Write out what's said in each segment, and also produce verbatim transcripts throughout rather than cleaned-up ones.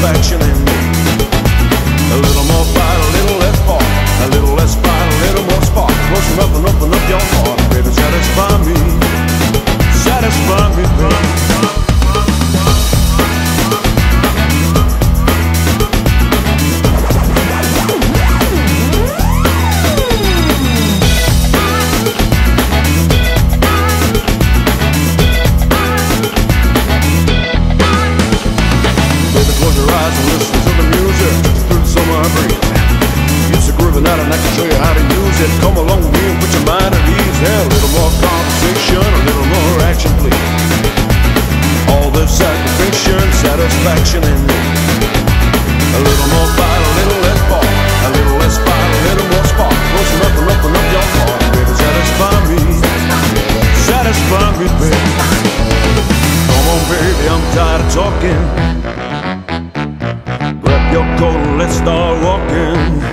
satisfaction in me. A little more fight, a little less fall, a little less fight, a little more spark. Close up and open up your heart, baby, satisfy me, satisfy me, baby. Come along with me and put your mind at ease. Yeah, a little more conversation, a little more action, please. All this satisfaction, satisfaction in me. A little more fight, a little less ball, a little less fight, a little more spark. Close up and open up your heart, baby, satisfy me, satisfy me, baby. Come on, baby, I'm tired of talking. Grab your coat and let's start walking.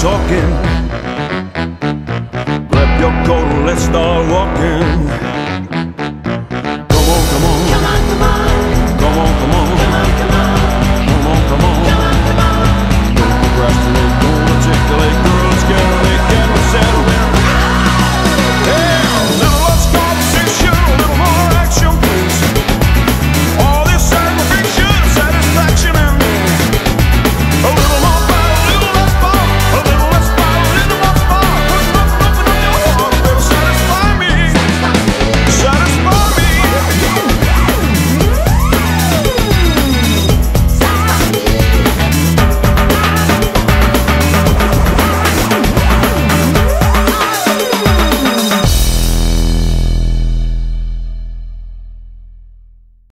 Talking, grab your coat and let's start walking.